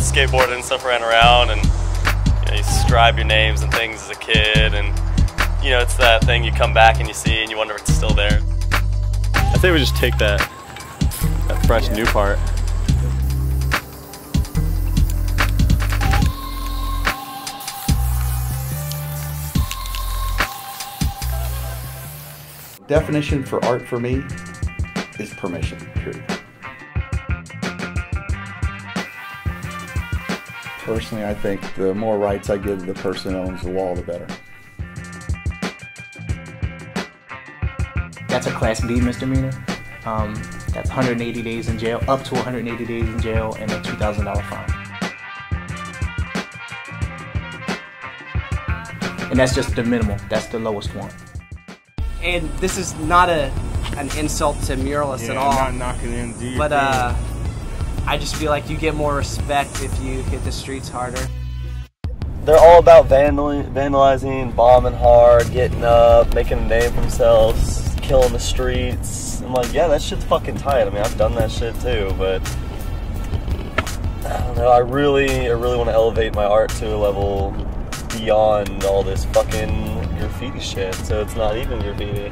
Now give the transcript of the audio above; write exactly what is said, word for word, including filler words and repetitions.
skateboarded and stuff, ran around, and you know, you scribe your names and things as a kid, and you know, it's that thing you come back and you see and you wonder if it's still there. I think we just take that, that fresh yeah. new part. Definition for art for me is permission, period. Personally, I think the more rights I give the person who owns the wall, the better. That's a Class B misdemeanor. Um, that's one hundred eighty days in jail, up to one hundred eighty days in jail, and a two thousand dollar fine. And that's just the minimum. That's the lowest one. And this is not a an insult to muralists yeah, at all. Not knocking in, do you but uh, I just feel like you get more respect if you hit the streets harder. They're all about vandal vandalizing, bombing hard, getting up, making a name for themselves, killing the streets. I'm like, yeah, that shit's fucking tight. I mean, I've done that shit too, but I don't know. I really, I really want to elevate my art to a level beyond all this fucking graffiti shit, so it's not even graffiti.